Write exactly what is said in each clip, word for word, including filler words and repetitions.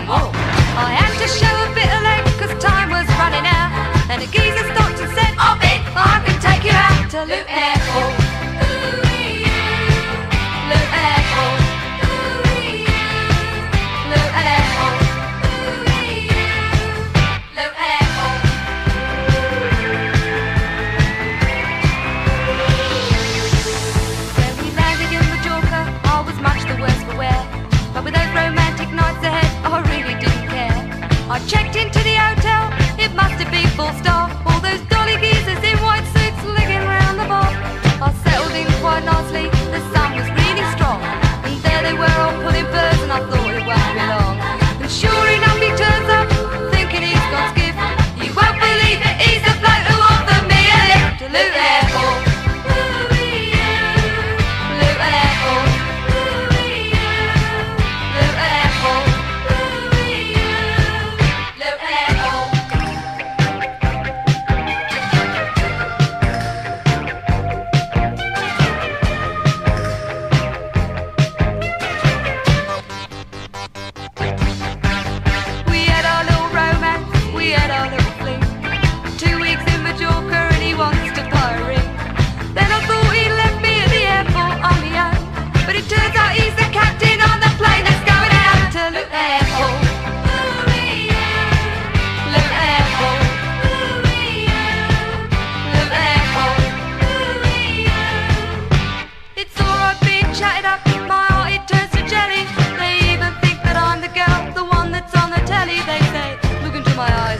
the wall. I had to show a bit of length because time was running out. And the geezer stopped and said, "Hop in, I can take you out to Luton Airport." I checked into the hotel, it must have been full star. All those dolly geezers in white suits licking round the bar. I settled in quite nicely, the sun was really strong. And there they were all pulling birds and I thought it won't be long. And sure enough he turns up, thinking he's got skiff. You won't believe it, he's the bloke who offered me a lift to Luton Airport.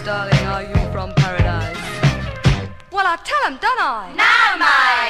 Darling, are you from paradise? Well, I tell them, don't I? No, mate!